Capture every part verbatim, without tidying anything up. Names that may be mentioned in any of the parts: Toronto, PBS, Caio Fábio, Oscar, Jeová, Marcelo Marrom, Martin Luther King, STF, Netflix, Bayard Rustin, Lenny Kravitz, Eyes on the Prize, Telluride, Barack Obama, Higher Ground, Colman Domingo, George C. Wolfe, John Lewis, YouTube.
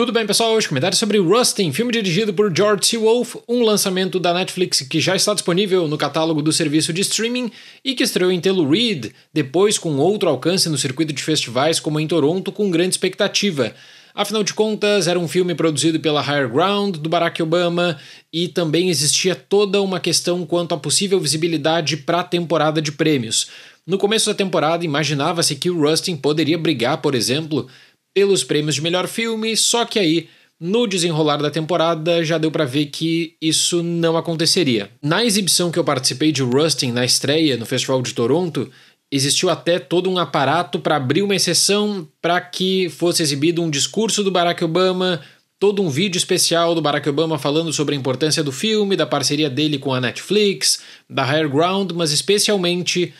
Tudo bem, pessoal? Hoje comentário sobre Rustin, filme dirigido por George C. Wolfe, um lançamento da Netflix que já está disponível no catálogo do serviço de streaming e que estreou em Telluride, depois com outro alcance no circuito de festivais como em Toronto, com grande expectativa. Afinal de contas, era um filme produzido pela Higher Ground, do Barack Obama, e também existia toda uma questão quanto à possível visibilidade para a temporada de prêmios. No começo da temporada, imaginava-se que o Rustin poderia brigar, por exemplo, pelos prêmios de melhor filme, só que aí, no desenrolar da temporada, já deu pra ver que isso não aconteceria. Na exibição que eu participei de Rustin, na estreia, no Festival de Toronto, existiu até todo um aparato para abrir uma exceção para que fosse exibido um discurso do Barack Obama, todo um vídeo especial do Barack Obama falando sobre a importância do filme, da parceria dele com a Netflix, da Higher Ground, mas especialmente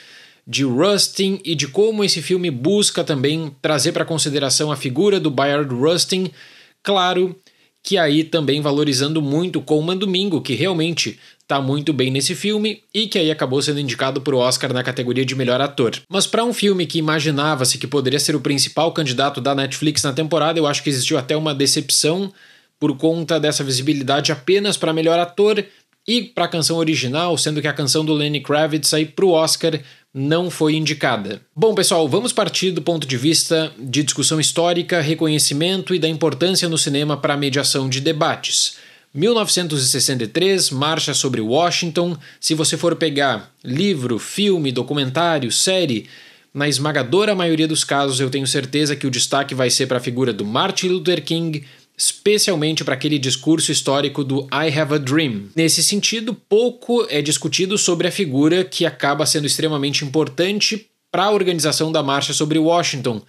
de Rustin e de como esse filme busca também trazer para consideração a figura do Bayard Rustin, claro que aí também valorizando muito Colman Domingo, que realmente está muito bem nesse filme e que aí acabou sendo indicado para o Oscar na categoria de melhor ator. Mas para um filme que imaginava-se que poderia ser o principal candidato da Netflix na temporada, eu acho que existiu até uma decepção por conta dessa visibilidade apenas para melhor ator e para a canção original, sendo que a canção do Lenny Kravitz aí para o Oscar não foi indicada. Bom, pessoal, vamos partir do ponto de vista de discussão histórica, reconhecimento e da importância no cinema para a mediação de debates. mil novecentos e sessenta e três, Marcha sobre Washington. Se você for pegar livro, filme, documentário, série, na esmagadora maioria dos casos eu tenho certeza que o destaque vai ser para a figura do Martin Luther King, especialmente para aquele discurso histórico do I Have a Dream. Nesse sentido, pouco é discutido sobre a figura que acaba sendo extremamente importante para a organização da Marcha sobre Washington,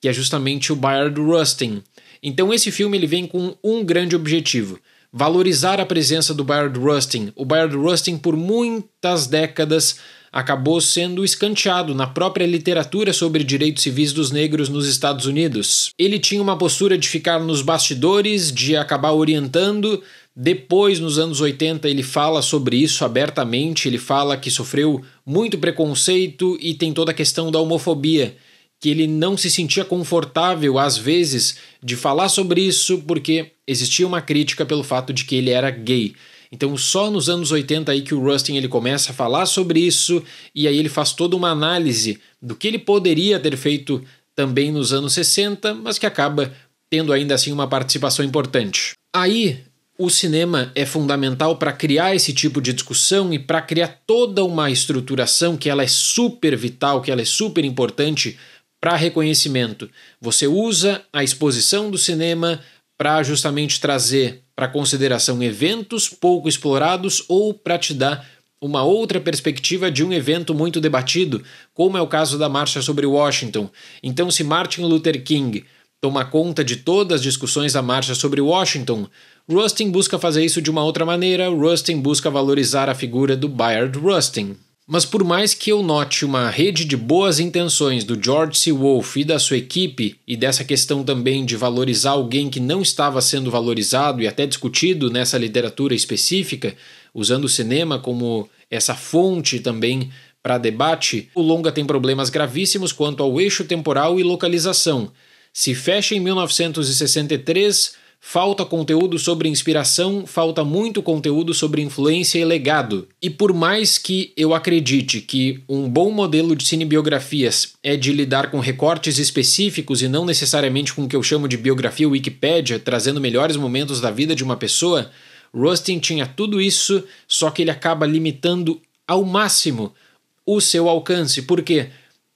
que é justamente o Bayard Rustin. Então esse filme ele vem com um grande objetivo: valorizar a presença do Bayard Rustin. O Bayard Rustin, por muitas décadas, acabou sendo escanteado na própria literatura sobre direitos civis dos negros nos Estados Unidos. Ele tinha uma postura de ficar nos bastidores, de acabar orientando. Depois, nos anos oitenta, ele fala sobre isso abertamente, ele fala que sofreu muito preconceito e tem toda a questão da homofobia, que ele não se sentia confortável, às vezes, de falar sobre isso porque existia uma crítica pelo fato de que ele era gay. Então só nos anos oitenta aí que o Rustin ele começa a falar sobre isso e aí ele faz toda uma análise do que ele poderia ter feito também nos anos sessenta, mas que acaba tendo ainda assim uma participação importante. Aí o cinema é fundamental para criar esse tipo de discussão e para criar toda uma estruturação que ela é super vital, que ela é super importante para reconhecimento. Você usa a exposição do cinema para justamente trazer para consideração eventos pouco explorados ou para te dar uma outra perspectiva de um evento muito debatido, como é o caso da Marcha sobre Washington. Então, se Martin Luther King toma conta de todas as discussões da Marcha sobre Washington, Rustin busca fazer isso de uma outra maneira. Rustin busca valorizar a figura do Bayard Rustin. Mas por mais que eu note uma rede de boas intenções do George C. Wolfe e da sua equipe, e dessa questão também de valorizar alguém que não estava sendo valorizado e até discutido nessa literatura específica, usando o cinema como essa fonte também para debate, o longa tem problemas gravíssimos quanto ao eixo temporal e localização. Se fecha em mil novecentos e sessenta e três, falta conteúdo sobre inspiração, falta muito conteúdo sobre influência e legado. E por mais que eu acredite que um bom modelo de cinebiografias é de lidar com recortes específicos e não necessariamente com o que eu chamo de biografia Wikipédia, trazendo melhores momentos da vida de uma pessoa, Rustin tinha tudo isso, só que ele acaba limitando ao máximo o seu alcance. Por quê?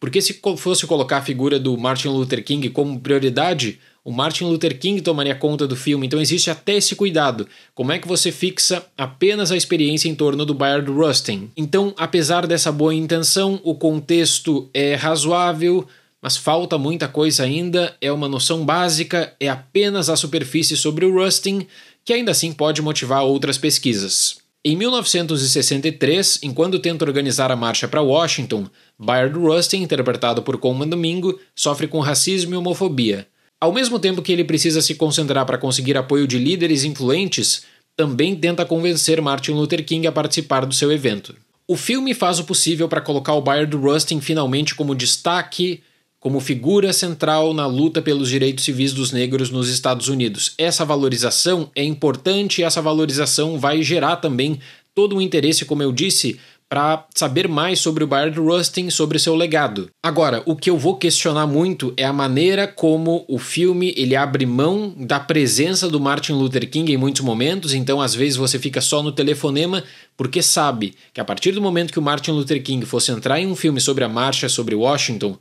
Porque se fosse colocar a figura do Martin Luther King como prioridade, o Martin Luther King tomaria conta do filme, então existe até esse cuidado. Como é que você fixa apenas a experiência em torno do Bayard Rustin? Então, apesar dessa boa intenção, o contexto é razoável, mas falta muita coisa ainda, é uma noção básica, é apenas a superfície sobre o Rustin, que ainda assim pode motivar outras pesquisas. Em mil novecentos e sessenta e três, enquanto tenta organizar a marcha para Washington, Bayard Rustin, interpretado por Colman Domingo, sofre com racismo e homofobia. Ao mesmo tempo que ele precisa se concentrar para conseguir apoio de líderes influentes, também tenta convencer Martin Luther King a participar do seu evento. O filme faz o possível para colocar o Bayard Rustin finalmente como destaque, como figura central na luta pelos direitos civis dos negros nos Estados Unidos. Essa valorização é importante e essa valorização vai gerar também todo o interesse, como eu disse, para saber mais sobre o Bayard Rustin, sobre seu legado. Agora, o que eu vou questionar muito é a maneira como o filme ele abre mão da presença do Martin Luther King em muitos momentos, então às vezes você fica só no telefonema porque sabe que a partir do momento que o Martin Luther King fosse entrar em um filme sobre a marcha sobre Washington,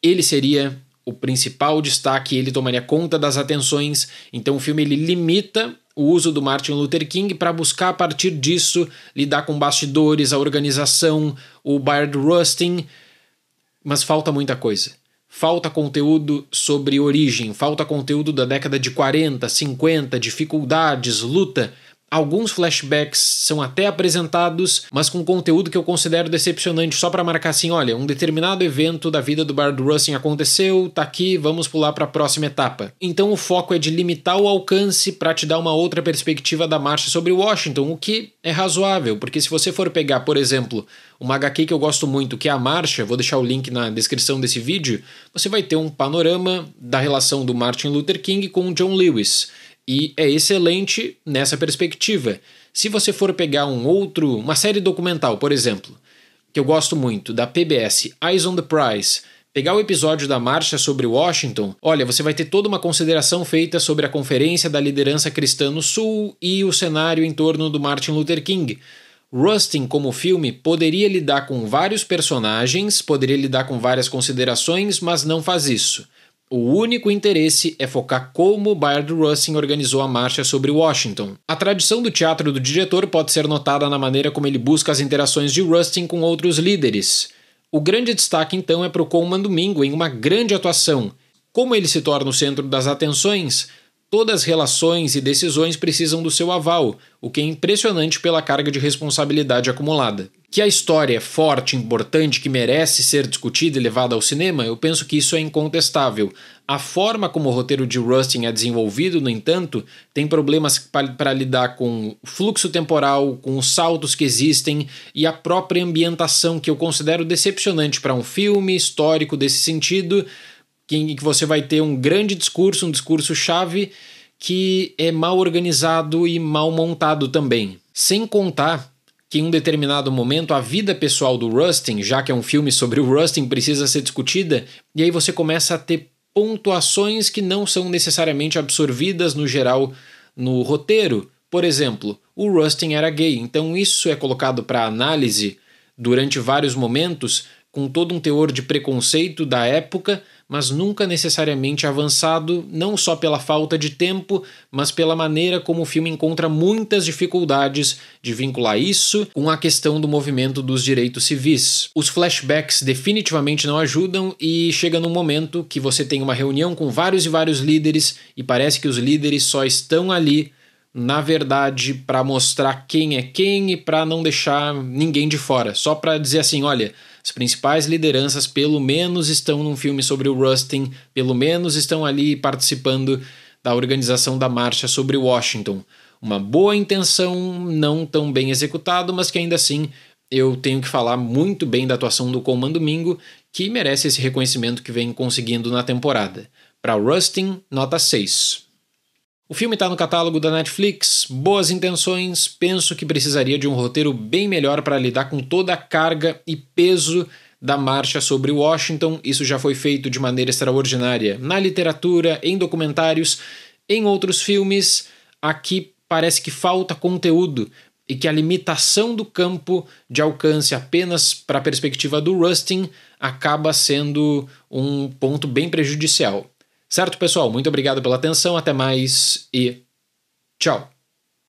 ele seria o principal destaque, ele tomaria conta das atenções, então o filme ele limita o uso do Martin Luther King para buscar, a partir disso, lidar com bastidores, a organização, o Bayard Rustin, mas falta muita coisa. Falta conteúdo sobre origem, falta conteúdo da década de quarenta, cinquenta, dificuldades, luta. Alguns flashbacks são até apresentados, mas com conteúdo que eu considero decepcionante, só para marcar assim, olha, um determinado evento da vida do Bayard Rustin aconteceu, tá aqui, vamos pular para a próxima etapa. Então o foco é de limitar o alcance para te dar uma outra perspectiva da marcha sobre Washington, o que é razoável, porque se você for pegar, por exemplo, uma agá quê que eu gosto muito, que é a Marcha, vou deixar o link na descrição desse vídeo, você vai ter um panorama da relação do Martin Luther King com o John Lewis. E é excelente nessa perspectiva. Se você for pegar um outro, uma série documental, por exemplo, que eu gosto muito, da P B S, Eyes on the Prize, pegar o episódio da marcha sobre Washington, olha, você vai ter toda uma consideração feita sobre a Conferência da Liderança Cristã no Sul e o cenário em torno do Martin Luther King. Rustin, como filme, poderia lidar com vários personagens, poderia lidar com várias considerações, mas não faz isso. O único interesse é focar como Bayard Rustin organizou a marcha sobre Washington. A tradição do teatro do diretor pode ser notada na maneira como ele busca as interações de Rustin com outros líderes. O grande destaque, então, é para o Colman Domingo em uma grande atuação. Como ele se torna o centro das atenções, todas as relações e decisões precisam do seu aval, o que é impressionante pela carga de responsabilidade acumulada. Que a história é forte, importante, que merece ser discutida e levada ao cinema, eu penso que isso é incontestável. A forma como o roteiro de Rustin é desenvolvido, no entanto, tem problemas para lidar com o fluxo temporal, com os saltos que existem e a própria ambientação, que eu considero decepcionante para um filme histórico desse sentido, em que você vai ter um grande discurso, um discurso-chave, que é mal organizado e mal montado também. Sem contar que em um determinado momento a vida pessoal do Rustin, já que é um filme sobre o Rustin, precisa ser discutida, e aí você começa a ter pontuações que não são necessariamente absorvidas no geral no roteiro. Por exemplo, o Rustin era gay, então isso é colocado para análise durante vários momentos, com todo um teor de preconceito da época, mas nunca necessariamente avançado, não só pela falta de tempo, mas pela maneira como o filme encontra muitas dificuldades de vincular isso com a questão do movimento dos direitos civis. Os flashbacks definitivamente não ajudam e chega num momento que você tem uma reunião com vários e vários líderes e parece que os líderes só estão ali, na verdade, para mostrar quem é quem e para não deixar ninguém de fora, só para dizer assim, olha, as principais lideranças pelo menos estão num filme sobre o Rustin, pelo menos estão ali participando da organização da marcha sobre Washington. Uma boa intenção, não tão bem executado, mas que ainda assim eu tenho que falar muito bem da atuação do Colman Domingo, que merece esse reconhecimento que vem conseguindo na temporada. Para Rustin, nota seis. O filme está no catálogo da Netflix, boas intenções, penso que precisaria de um roteiro bem melhor para lidar com toda a carga e peso da marcha sobre Washington. Isso já foi feito de maneira extraordinária na literatura, em documentários, em outros filmes. Aqui parece que falta conteúdo e que a limitação do campo de alcance apenas para a perspectiva do Rustin acaba sendo um ponto bem prejudicial. Certo, pessoal? Muito obrigado pela atenção, até mais e tchau!